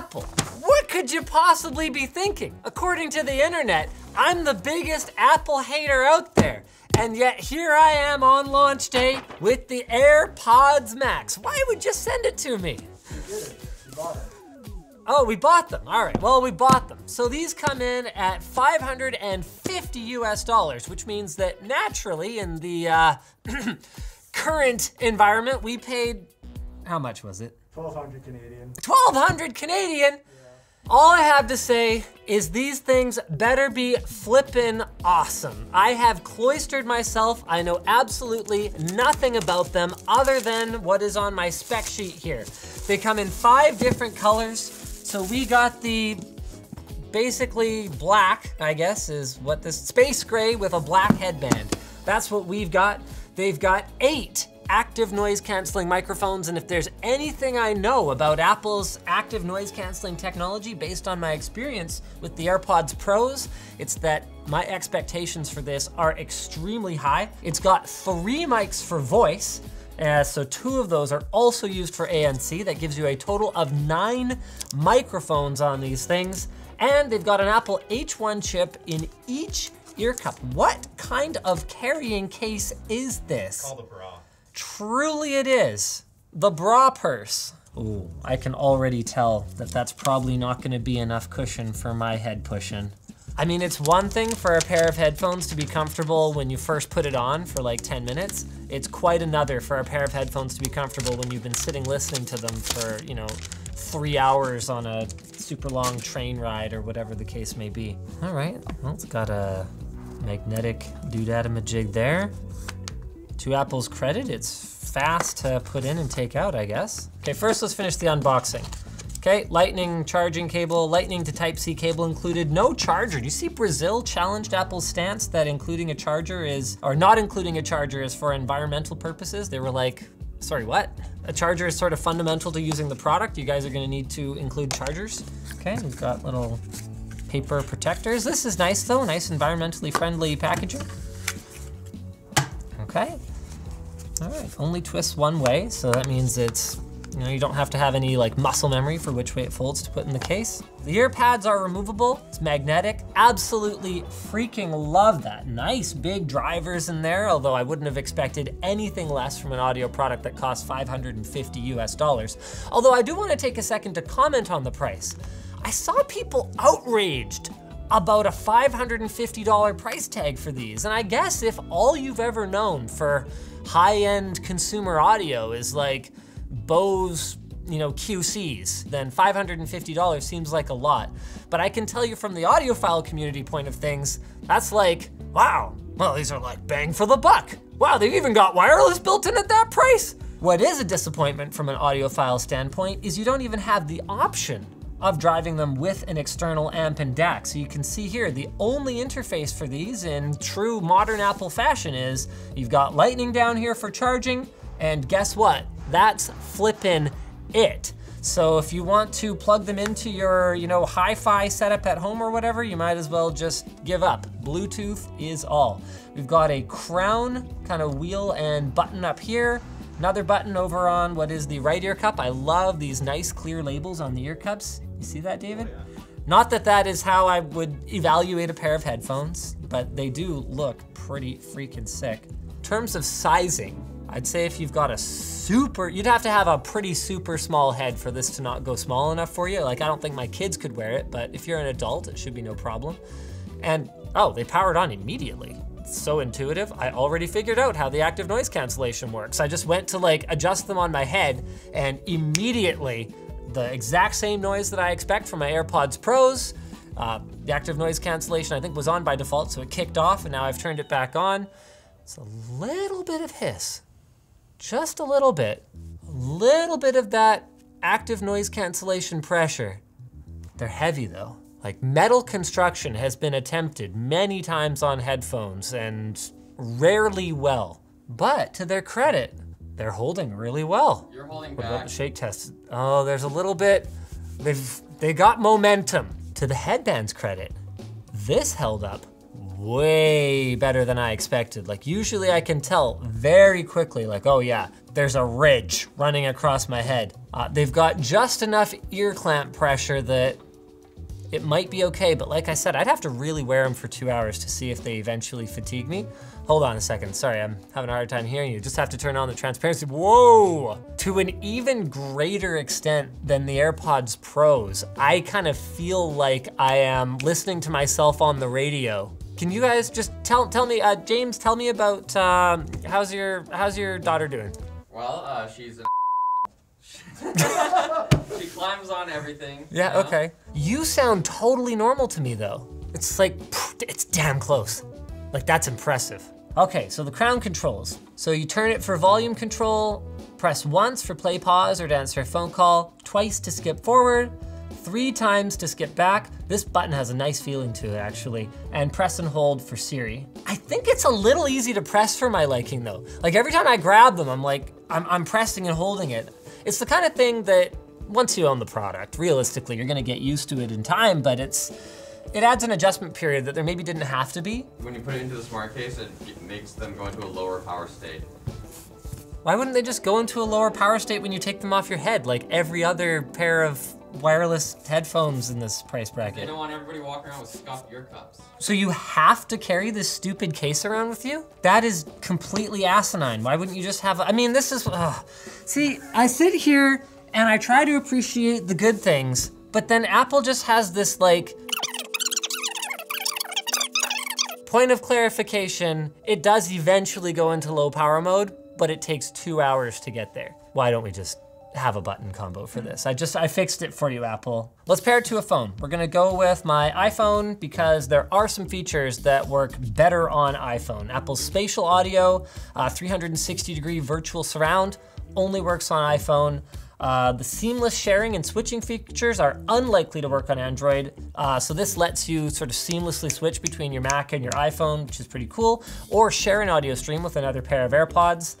Apple. What could you possibly be thinking? According to the internet, I'm the biggest Apple hater out there. And yet here I am on launch day with the AirPods Max. Why would you send it to me? You did it, you bought it. Oh, we bought them, all right, well, we bought them. So these come in at $550 US, which means that naturally in the current environment, we paid, how much was it? 1,200 Canadian. 1,200 Canadian? Yeah. All I have to say is these things better be flippin' awesome. I have cloistered myself. I know absolutely nothing about them other than what is on my spec sheet here. They come in 5 different colors. So we got the basically black, I guess, is what this space gray with a black headband. That's what we've got. They've got 8 active noise canceling microphones. And if there's anything I know about Apple's active noise canceling technology based on my experience with the AirPods Pros, it's that my expectations for this are extremely high. It's got 3 mics for voice. So 2 of those are also used for ANC. That gives you a total of 9 microphones on these things. And they've got an Apple H1 chip in each ear cup. What kind of carrying case is this? Call the bra. Truly it is. The bra purse. Ooh, I can already tell that that's probably not gonna be enough cushion for my head pushing. I mean, it's one thing for a pair of headphones to be comfortable when you first put it on for like 10 minutes. It's quite another for a pair of headphones to be comfortable when you've been sitting listening to them for, you know, 3 hours on a super long train ride or whatever the case may be. All right, well, it's got a magnetic doodadomajig there. To Apple's credit, it's fast to put in and take out, I guess. Okay, first let's finish the unboxing. Okay, lightning charging cable, lightning to Type-C cable included, no charger. Do you see Brazil challenged Apple's stance that including a charger is, or not including a charger is for environmental purposes? They were like, sorry, what? A charger is sort of fundamental to using the product. You guys are gonna need to include chargers. Okay, we've got little paper protectors. This is nice though, nice environmentally friendly packaging. Okay, all right, only twists one way, so that means it's, you know, you don't have to have any like muscle memory for which way it folds to put in the case. The ear pads are removable, it's magnetic. Absolutely freaking love that. Nice big drivers in there, although I wouldn't have expected anything less from an audio product that costs $550 US. Although I do wanna take a second to comment on the price. I saw people outraged about a $550 price tag for these. And I guess if all you've ever known for high-end consumer audio is like, Bose, you know, QCs, then $550 seems like a lot. But I can tell you from the audiophile community point of things, that's like, wow, well, these are like bang for the buck. Wow, they've even got wireless built in at that price. What is a disappointment from an audiophile standpoint is you don't even have the option of driving them with an external amp and DAC. So you can see here, the only interface for these in true modern Apple fashion is you've got lightning down here for charging, and guess what? That's flippin' it. So if you want to plug them into your, you know, hi-fi setup at home or whatever, you might as well just give up. Bluetooth is all. We've got a crown kind of wheel and button up here. Another button over on what is the right ear cup. I love these nice clear labels on the ear cups. You see that, David? Oh, yeah. Not that that is how I would evaluate a pair of headphones, but they do look pretty freaking sick. In terms of sizing, I'd say if you've got a super, you'd have to have a pretty super small head for this to not go small enough for you. Like, I don't think my kids could wear it, but if you're an adult, it should be no problem. And, oh, they powered on immediately. It's so intuitive. I already figured out how the active noise cancellation works. I just went to like adjust them on my head and immediately the exact same noise that I expect from my AirPods Pros. The active noise cancellation I think was on by default, so it kicked off and now I've turned it back on. It's a little bit of hiss. Just a little bit of that active noise cancellation pressure. They're heavy though. Like, metal construction has been attempted many times on headphones and rarely well, but to their credit, they're holding really well. You're holding back. What about the shake test? Oh, there's a little bit, they got momentum. To the headband's credit, this held up way better than I expected. Like usually I can tell very quickly, like, oh yeah, there's a ridge running across my head. They've got just enough ear clamp pressure that it might be okay, but like I said, I'd have to really wear them for 2 hours to see if they eventually fatigue me. Hold on a second, sorry, I'm having a hard time hearing you. Just have to turn on the transparency. Whoa! To an even greater extent than the AirPods Pros, I kind of feel like I am listening to myself on the radio. Can you guys just tell me, James, tell me about, how's your daughter doing? Well, she's an she climbs on everything. Yeah, you know? Okay. You sound totally normal to me though. It's like, it's damn close. Like that's impressive. Okay, so the crown controls. So you turn it for volume control, press once for play, pause, or to answer a phone call, twice to skip forward, 3 times to skip back. This button has a nice feeling to it actually, and press and hold for Siri. I think it's a little easy to press for my liking though. Like every time I grab them, I'm like, I'm pressing and holding it. It's the kind of thing that once you own the product, realistically, you're gonna get used to it in time, but it adds an adjustment period that there maybe didn't have to be. When you put it into the smart case, it makes them go into a lower power state. Why wouldn't they just go into a lower power state when you take them off your head, like every other pair of wireless headphones in this price bracket? They don't want everybody walking around with scuffed ear cups. So you have to carry this stupid case around with you? That is completely asinine. Why wouldn't you just have, I mean, this is, see, I sit here and I try to appreciate the good things, but then Apple just has this like, point of clarification, it does eventually go into low power mode, but it takes 2 hours to get there. Why don't we just have a button combo for this? I fixed it for you, Apple. Let's pair it to a phone. We're gonna go with my iPhone because there are some features that work better on iPhone. Apple's spatial audio, 360-degree virtual surround only works on iPhone. The seamless sharing and switching features are unlikely to work on Android. So this lets you sort of seamlessly switch between your Mac and your iPhone, which is pretty cool, or share an audio stream with another pair of AirPods.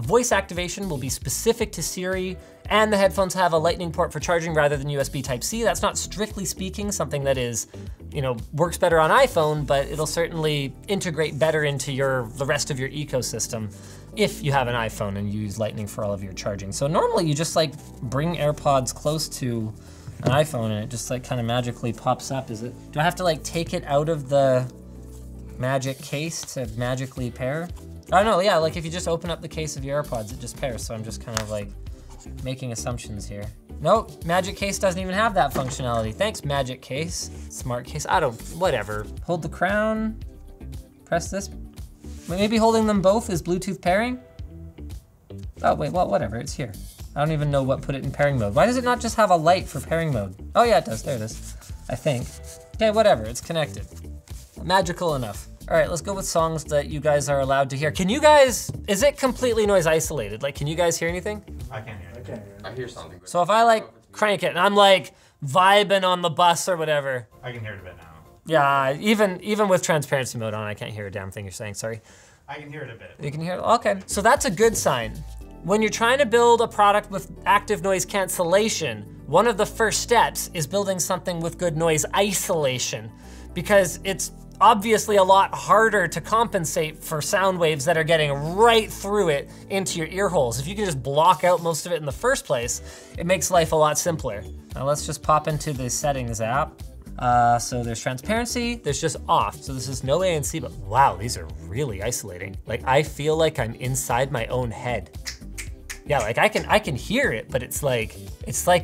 Voice activation will be specific to Siri, and the headphones have a lightning port for charging rather than USB Type-C. That's not strictly speaking something that is, you know, works better on iPhone, but it'll certainly integrate better into the rest of your ecosystem if you have an iPhone and you use lightning for all of your charging. So normally you just like bring AirPods close to an iPhone and it just like kind of magically pops up. Is it, do I have to like take it out of the magic case to magically pair? I don't know, yeah, like if you just open up the case of your AirPods, it just pairs. So I'm just kind of like, making assumptions here. Nope, Magic Case doesn't even have that functionality. Thanks, Magic Case. Smart Case, I don't, whatever. Hold the crown, press this. Maybe holding them both is Bluetooth pairing? Oh wait, well, whatever, it's here. I don't even know what put it in pairing mode. Why does it not just have a light for pairing mode? Oh yeah, it does, there it is, I think. Okay, whatever, it's connected. Magical enough. All right, let's go with songs that you guys are allowed to hear. Can you guys, is it completely noise isolated? Like, can you guys hear anything? I can't hear anything. I hear something. So if I like crank it and I'm like vibing on the bus or whatever. I can hear it a bit now. Yeah, even with transparency mode on, I can't hear a damn thing you're saying, sorry. I can hear it a bit. You can hear it, okay. So that's a good sign. When you're trying to build a product with active noise cancellation, one of the first steps is building something with good noise isolation, because it's obviously a lot harder to compensate for sound waves that are getting right through it into your ear holes. If you can just block out most of it in the first place, it makes life a lot simpler. Now let's just pop into the settings app. So there's transparency, there's just off. So this is no ANC, but wow, these are really isolating. Like I feel like I'm inside my own head. Yeah, like I can hear it, but it's like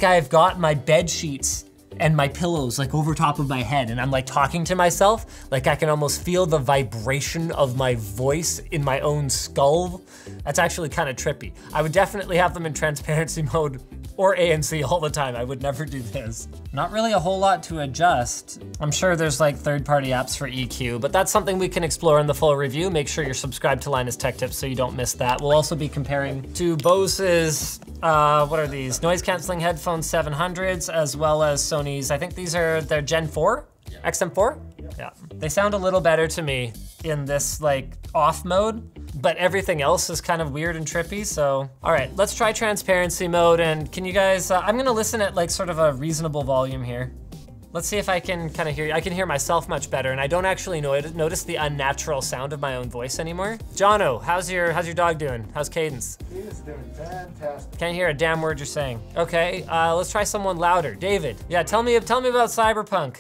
I've got my bed sheets and my pillows like over top of my head and I'm like talking to myself. Like I can almost feel the vibration of my voice in my own skull. That's actually kind of trippy. I would definitely have them in transparency mode or ANC all the time. I would never do this. Not really a whole lot to adjust. I'm sure there's like third-party apps for EQ, but that's something we can explore in the full review. Make sure you're subscribed to Linus Tech Tips so you don't miss that. We'll also be comparing to Bose's, what are these? Noise canceling headphones 700s, as well as Sony's, I think these are their Gen 4? Yeah. XM4? Yeah. Yeah. They sound a little better to me in this like off mode, but everything else is kind of weird and trippy, so. All right, let's try transparency mode, and can you guys, I'm gonna listen at like sort of a reasonable volume here. Let's see if I can kind of hear you. I can hear myself much better, and I don't actually notice the unnatural sound of my own voice anymore. Jono, how's your dog doing? How's Cadence? He is doing fantastic. Can't hear a damn word you're saying. Okay, let's try someone louder. David, yeah, tell me about Cyberpunk.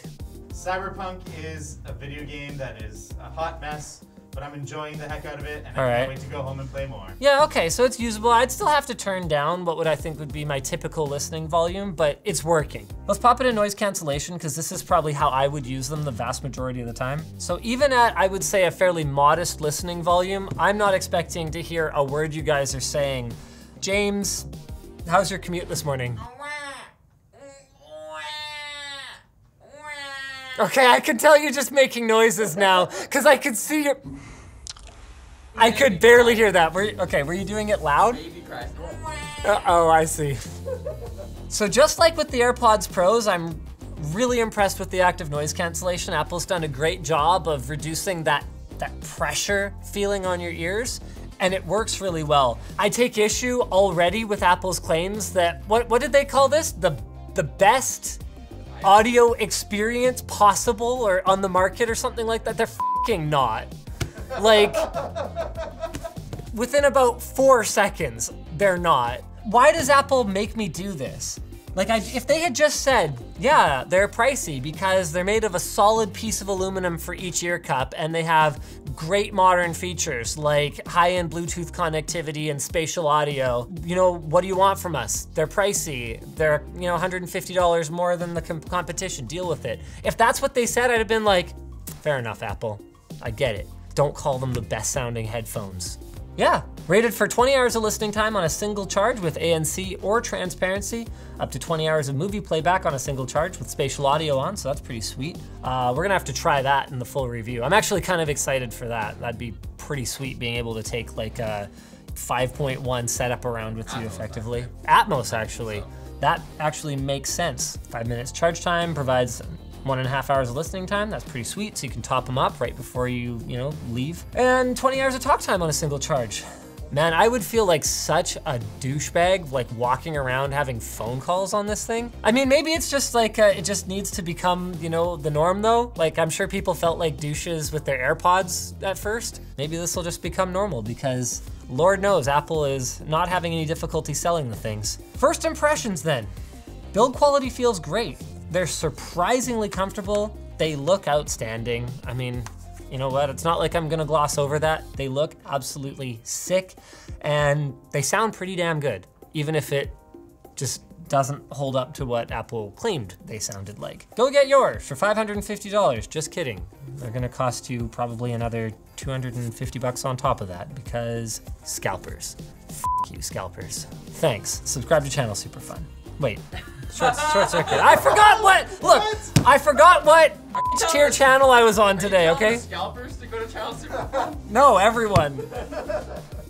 Cyberpunk is a video game that is a hot mess, but I'm enjoying the heck out of it, and I can't wait to go home and play more. Yeah, okay, so it's usable. I'd still have to turn down what would I think would be my typical listening volume, but it's working. Let's pop it in noise cancellation, because this is probably how I would use them the vast majority of the time. So even at, I would say, a fairly modest listening volume, I'm not expecting to hear a word you guys are saying. James, how's your commute this morning? Okay, I can tell you're just making noises now, because I could see your... I could barely hear that. Were you doing it loud? Uh-oh, I see. So just like with the AirPods Pros, I'm really impressed with the active noise cancellation. Apple's done a great job of reducing that pressure feeling on your ears, and it works really well. I take issue already with Apple's claims that, what did they call this? The best audio experience possible or on the market or something like that. They're f***ing not. Like, within about 4 seconds, they're not. Why does Apple make me do this? Like, if they had just said, yeah, they're pricey because they're made of a solid piece of aluminum for each ear cup, and they have great modern features like high-end Bluetooth connectivity and spatial audio. You know, what do you want from us? They're pricey. They're, you know, $150 more than the competition. Deal with it. If that's what they said, I'd have been like, fair enough, Apple. I get it. Don't call them the best-sounding headphones. Yeah, rated for 20 hours of listening time on a single charge with ANC or transparency, up to 20 hours of movie playback on a single charge with spatial audio on, so that's pretty sweet. We're gonna have to try that in the full review. I'm actually kind of excited for that. That'd be pretty sweet being able to take like a 5.1 setup around with you effectively. Atmos, actually. That actually makes sense. 5 minutes charge time provides 1.5 hours of listening time. That's pretty sweet, so you can top them up right before you know, leave. And 20 hours of talk time on a single charge. Man, I would feel like such a douchebag, like walking around having phone calls on this thing. I mean, maybe it's just like, it just needs to become, you know, the norm though. Like, I'm sure people felt like douches with their AirPods at first. Maybe this will just become normal, because Lord knows Apple is not having any difficulty selling the things. First impressions then. Build quality feels great. They're surprisingly comfortable. They look outstanding. I mean, you know what? It's not like I'm gonna gloss over that. They look absolutely sick, and they sound pretty damn good, even if it just doesn't hold up to what Apple claimed they sounded like. Go get yours for $550. Just kidding. They're gonna cost you probably another 250 bucks on top of that, because scalpers. F you, scalpers. Thanks. Subscribe to Channel Super Fun. Wait. Short circuit. I forgot what! Look, what? I forgot what tier channel I was on today, okay? Scalpers to go to Channel Super Fun? No, everyone.